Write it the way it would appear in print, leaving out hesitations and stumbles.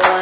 for